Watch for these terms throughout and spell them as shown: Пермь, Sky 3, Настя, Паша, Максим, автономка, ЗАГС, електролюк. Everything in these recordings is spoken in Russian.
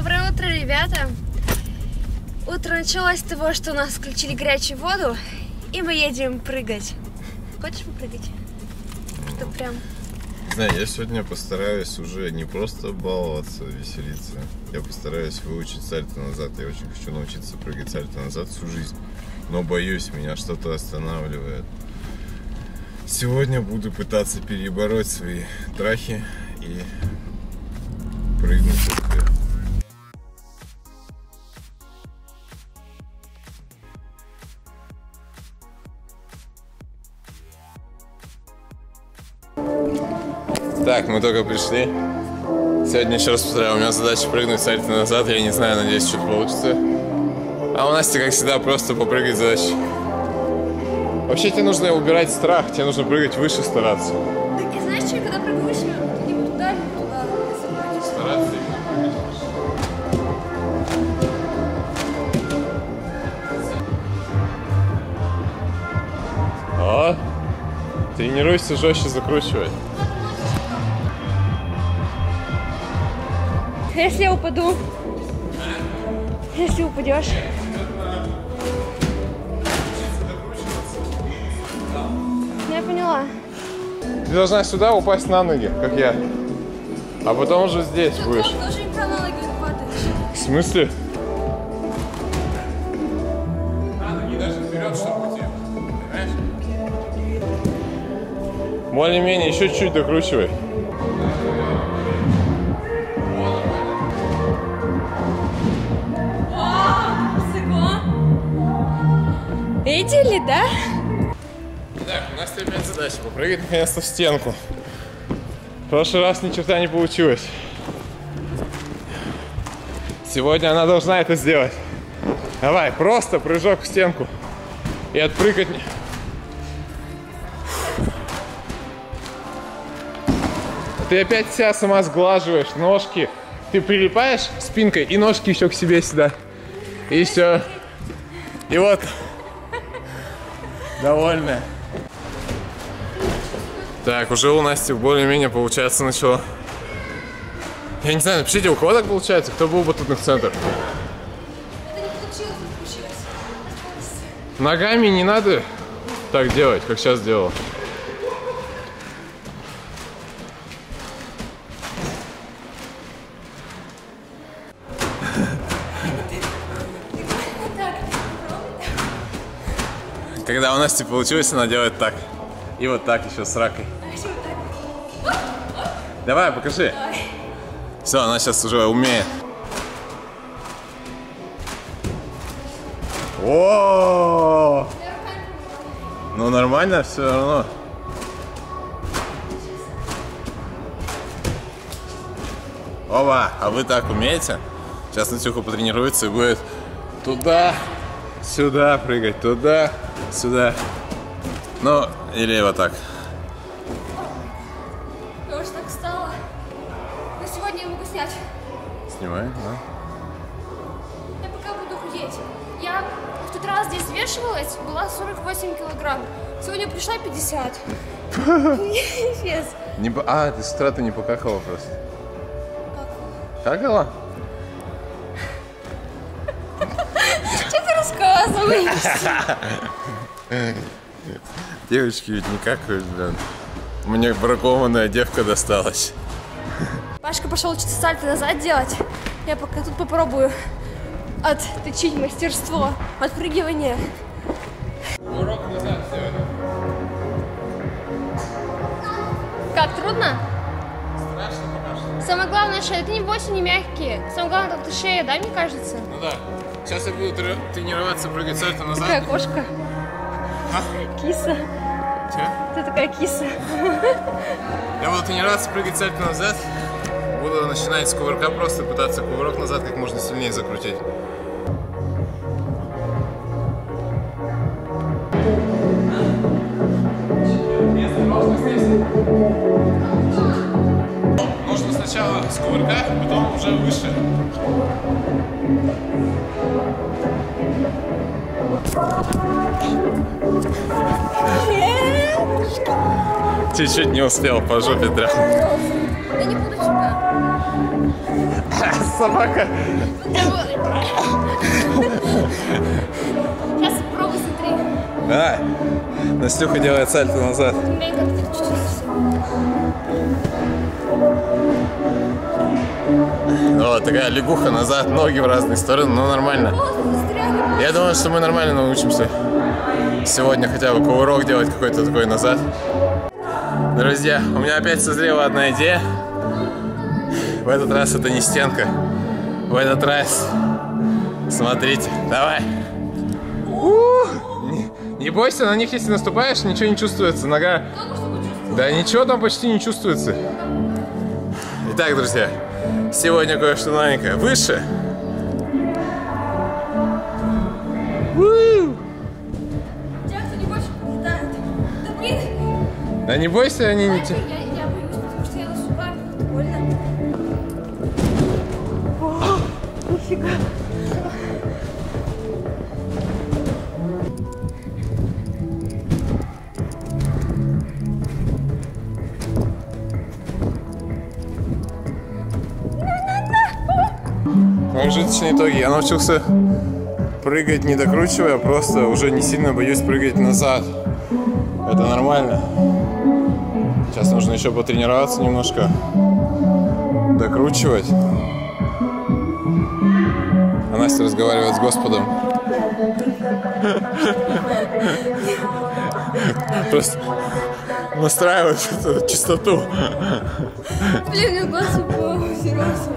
Доброе утро, ребята! Утро началось с того, что у нас включили горячую воду, и мы едем прыгать. Хочешь попрыгать? Что прям... Не знаю, я сегодня постараюсь уже не просто баловаться, веселиться. Я постараюсь выучить сальто назад. Я очень хочу научиться прыгать сальто назад всю жизнь. Но боюсь, меня что-то останавливает. Сегодня буду пытаться перебороть свои страхи и прыгнуть. Так, мы только пришли. Сегодня, еще раз повторяю, у меня задача прыгнуть сальто назад. Я не знаю, надеюсь, что получится. А у Насти, как всегда, просто попрыгать задача. Вообще, тебе нужно убирать страх, тебе нужно прыгать выше, стараться. Так, и знаешь, что, когда прыгаю выше, не туда, не туда. Стараться именно прыгать. О, тренируйся жестче закручивать. Если я упаду, если упадешь. Я поняла. Ты должна сюда упасть на ноги, как я. А потом уже здесь будешь. Тоже не на ноги упадаешь. В смысле? На ноги даже вперед, чтобы тебе. Понимаешь? Более-менее, еще чуть-чуть докручивай. Видели, да? Так, у нас теперь задача попрыгать наконец-то в стенку. В прошлый раз ни черта не получилось. Сегодня она должна это сделать. Давай, просто прыжок в стенку. И отпрыгать... Ты опять себя сама сглаживаешь, ножки. Ты прилипаешь спинкой и ножки еще к себе сюда. И все. И вот... Довольная. Так, уже у Насти более-менее получается начало. Я не знаю, напишите, у кого так получается, кто был бы тут на центр. Это не получилось, ногами не надо так делать, как сейчас делал. Когда у Насти получилось, она делает так. И вот так еще с ракой. Давай, покажи. Все, она сейчас уже умеет. О! Ну нормально все равно. Опа, а вы так умеете? Сейчас Натюха потренируется и будет туда, сюда прыгать, туда. Сюда. Ну, или вот так. Я уже так встала. Но сегодня я могу снять. Снимай, да. Я пока буду худеть. Я в тот раз здесь вешивалась, была 48 килограмм. Сегодня пришла 50. Сейчас. А, ты с утра ты не покакала просто. Какала? Что ты рассказываешь? Девочки ведь не какают, блин. Мне бракованная девка досталась. Пашка пошел учиться сальто назад делать. Я пока тут попробую отточить мастерство подпрыгивания. Урок назад сегодня. Как, трудно? Страшно, страшно. Самое главное, что это не бойся, не мягкие. Самое главное, как ты шея, да, мне кажется? Ну да. Сейчас я буду тренироваться прыгать сальто назад. Такая кошка. А? Киса. Че? Ты такая киса. Я буду тренироваться, прыгать сальто назад. Буду начинать с кувырка, просто пытаться кувырок назад как можно сильнее закрутить. Нужно сначала с кувырка, потом уже выше. Чуть-чуть не успел по жопе драться. Я не буду тебя. Собака. Сейчас пробуй, смотри. А, Настюха делает сальто назад. Вот такая лягуха назад, ноги в разные стороны, но нормально. Я думаю, что мы нормально научимся. Сегодня хотя бы кувырок делать какой-то такой назад. Друзья, у меня опять созрела одна идея. В этот раз это не стенка. В этот раз, смотрите, давай. Не бойся, на них если наступаешь, ничего не чувствуется. Нога... Да ничего там почти не чувствуется. Итак, друзья, сегодня кое-что новенькое. Выше. Да не бойся, они не... Нифига. Как житочные итоги. Я научился прыгать не докручивая, просто уже не сильно боюсь прыгать назад. Это нормально. Сейчас нужно еще потренироваться немножко, докручивать. А Настя разговаривает с Господом. Просто настраивает эту чистоту. Блин, Господу серьезно.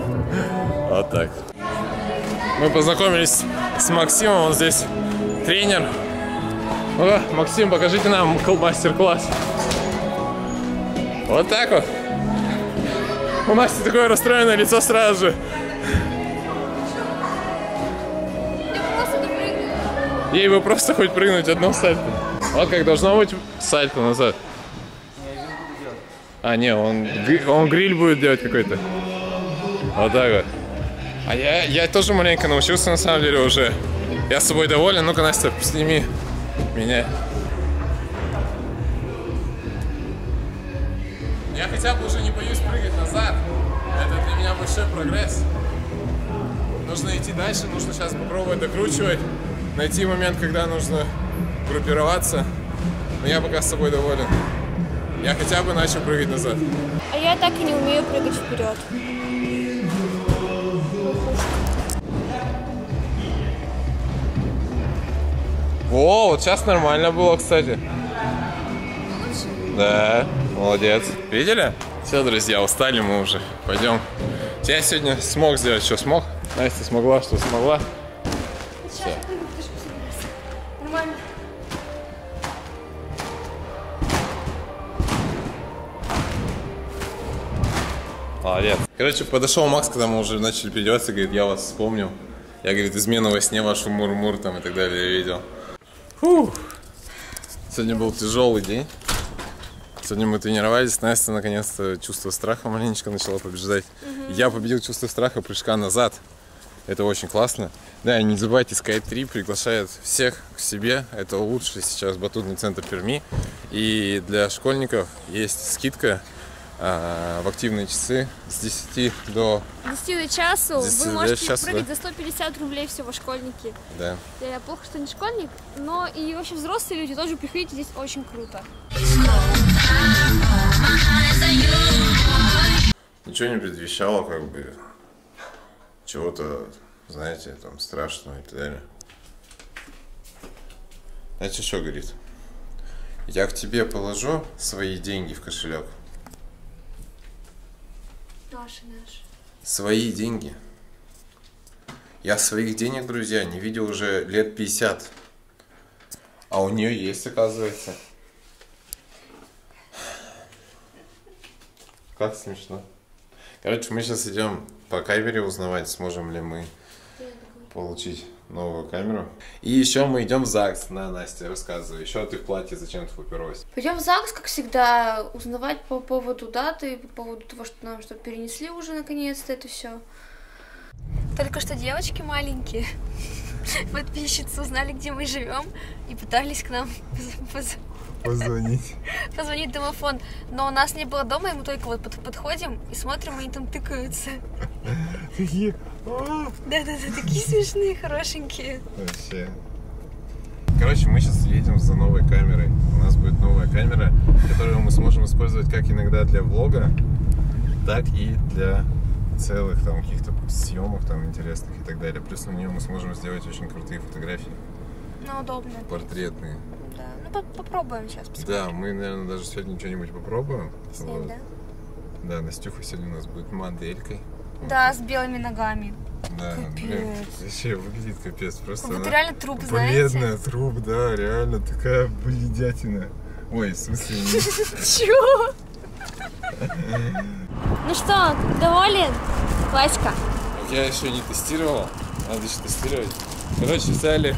Вот так. Мы познакомились с Максимом, он здесь тренер. О, Максим, покажите нам мастер-класс. Вот так вот. У Насти такое расстроенное лицо сразу же. Ей бы просто хоть прыгнуть одно сальто. Вот как должно быть сальто назад. А, не, он гриль будет делать какой-то. Вот так вот. А я тоже маленько научился на самом деле уже. Я с собой доволен. Ну-ка, Настя, сними меня. Я хотя бы уже не боюсь прыгать назад. Это для меня большой прогресс. Нужно идти дальше, нужно сейчас попробовать докручивать. Найти момент, когда нужно группироваться. Но я пока с собой доволен. Я хотя бы начал прыгать назад. А я так и не умею прыгать вперед. О, вот сейчас нормально было, кстати. Да. Молодец. Видели? Все, друзья, устали мы уже. Пойдем. Я сегодня смог сделать, что смог. Настя смогла, что смогла. Все. Нормально. Молодец. Короче, подошел Макс, когда мы уже начали переодеваться, говорит, я вас вспомнил. Я, говорит, измену во сне вашу мур-мур там и так далее я видел. Фух. Сегодня был тяжелый день. Сегодня мы тренировались, Настя наконец-то чувство страха маленечко начала побеждать. Я победил чувство страха прыжка назад. Это очень классно. Да, и не забывайте, Sky 3 приглашает всех к себе. Это лучший сейчас батутный центр Перми. И для школьников есть скидка в активные часы с 10 до часу. Вы можете часу, прыгать за 150 рублей всего, школьники. Да. Я плохо, что не школьник, но и вообще взрослые люди тоже приходите, здесь очень круто. Ничего не предвещало, как бы, чего-то, знаете, там, страшного и так далее. Знаете, что говорит? Я к тебе положу свои деньги в кошелек. Наши. Свои деньги. Я своих денег, друзья, не видел уже лет 50. А у нее есть, оказывается. Как смешно. Короче, мы сейчас идем по камере узнавать, сможем ли мы получить новую камеру. И еще мы идем в ЗАГС. На, Настя, рассказывай. Еще ты в платье зачем-то поперлась. Пойдем в ЗАГС, как всегда, узнавать по поводу даты, по поводу того, что нам что перенесли уже наконец-то это все. Только что девочки маленькие, подписчицы, узнали, где мы живем и пытались к нам Позвонить. Позвонить домофон. Но у нас не было дома, и мы только вот подходим и смотрим, они там тыкаются. Такие... Да-да-да, такие смешные, хорошенькие. Вообще. Короче, мы сейчас едем за новой камерой. У нас будет новая камера, которую мы сможем использовать как иногда для влога, так и для целых там каких-то съемок там интересных и так далее. Плюс на нее мы сможем сделать очень крутые фотографии. Ну, удобно. Портретные. Да. Ну, попробуем сейчас, посмотрим. Да, мы, наверное, даже сегодня что-нибудь попробуем. С ним, вот. Да? Да, Настюха сегодня у нас будет моделькой. Да, с белыми ногами. Да, блин, вообще выглядит капец. Просто вот реально труп, знаете? Бледная труп, да, реально такая бледятина. Ой, в смысле... Чего? Ну что, доволен? Васька? Я еще не тестировал, надо еще тестировать. Короче, взяли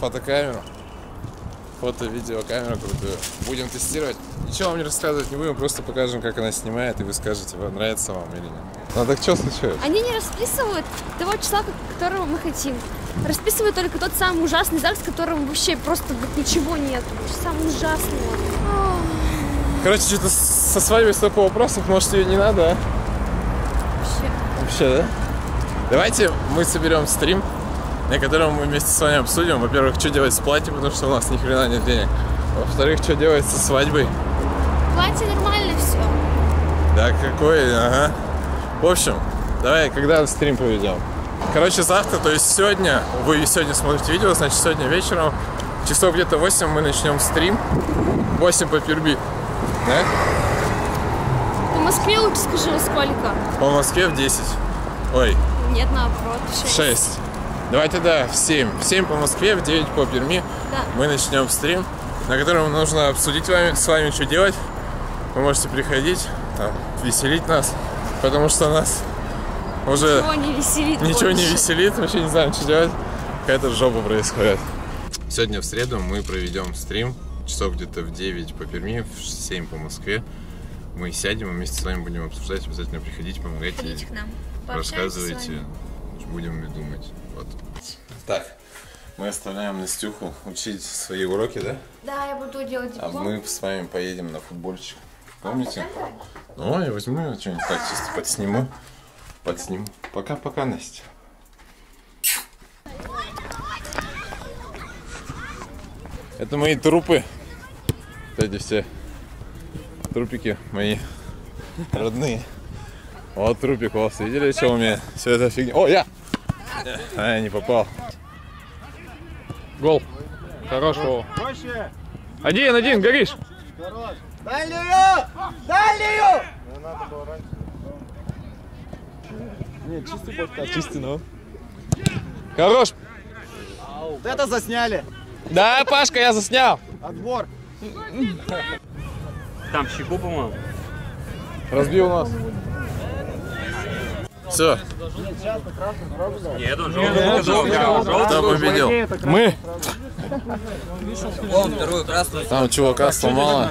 фотокамеру, фото-видеокамеру крутую. Будем тестировать. Ничего вам не рассказывать не будем, просто покажем, как она снимает, и вы скажете, нравится вам или нет. А так что случилось? Они не расписывают того числа, которого мы хотим. Расписывают только тот самый ужасный ЗАГС, в котором вообще просто ничего нет. Самый ужасный. Короче, что-то со свадьбой столько вопросов, может, ее не надо, а? Вообще, да? Давайте мы соберем стрим, на котором мы вместе с вами обсудим, во-первых, что делать с платьем, потому что у нас ни хрена нет денег. Во-вторых, что делать со свадьбой. Платье нормально все. Да, какой, ага. В общем, давай, когда стрим проведем? Короче, завтра, то есть сегодня, вы сегодня смотрите видео, значит, сегодня вечером, часов где-то 8 мы начнем стрим. 8 по Перби. Да? По Москве лучше скажи, сколько? По Москве в 10. Ой. Нет, наоборот, 6. 6. Давай тогда в 7. В 7 по Москве, в 9 по Перми. Да. Мы начнем стрим, на котором нужно обсудить с вами, что делать. Вы можете приходить, там, веселить нас, потому что нас уже ничего не веселит, вообще не знаем, что делать. Какая-то жопа происходит. Сегодня в среду мы проведем стрим, часов где-то в 9 по Перми, в 7 по Москве. Мы сядем, и вместе с вами будем обсуждать, обязательно приходите, помогайте. Приходите к нам, рассказывайте, будем думать. Вот. Так. Мы оставляем Настюху учить свои уроки, да? Да, я буду делать диплом. А мы с вами поедем на футбольчик. Помните? Ну, я возьму что-нибудь так, чисто подсниму. Подсниму. Пока-пока, Настя. Это мои трупы. Вот эти все трупики мои родные. Вот трупик у вас. Видели, что у меня? Все это фигня. О, я! А, я не попал. Гол. Хорошего. 1-1, Гориш. Дальнюю! Дальнюю! Нет, чистый подкат. Чистый, но. Хорош. Вот это засняли. Да, Пашка, я заснял. Отбор. Там щеку, по-моему. Разбил нас. Все. Нет, он победил. Мы. Там чувака сломало,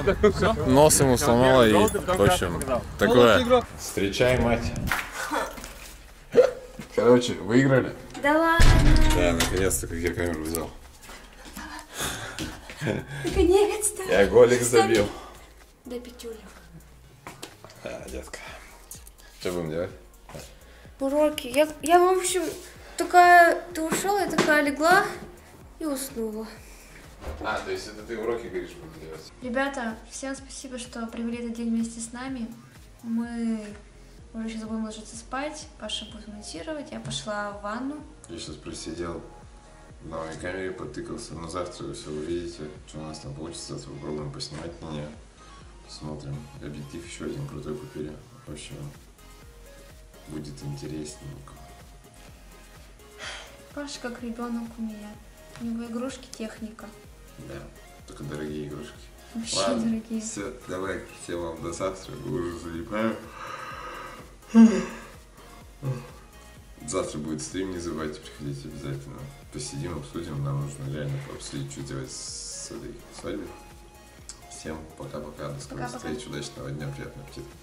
нос ему сломало и, в общем, такое. Встречай, мать. Короче, выиграли. Да ладно. Да, наконец-то, как я камеру взял. Наконец-то. Я голик забил. Да, пятюля. А, детка. Что будем делать? Уроки. Я, в общем, такая, ты ушел, я такая легла и уснула. А, то есть это ты уроки, говоришь, будешь делать? Ребята, всем спасибо, что провели этот день вместе с нами. Мы уже сейчас будем ложиться спать, Паша будет монтировать, я пошла в ванну. Я сейчас просидел на моей камере, потыкался, но завтра вы все увидите, что у нас там получится, попробуем поснимать на нее. Посмотрим. Объектив еще один крутой купили. В общем... Будет интересненько. Паша как ребенок у меня. У него игрушки техника. Да, только дорогие игрушки. Вообще ладно, дорогие. Все, давай, всем вам до завтра. Уже залипаю. Завтра будет стрим, не забывайте, приходите обязательно. Посидим, обсудим. Нам нужно реально обсудить, что делать с этой свадьбой. Всем пока-пока. До скорой встречи. Удачного дня, приятного аппетита.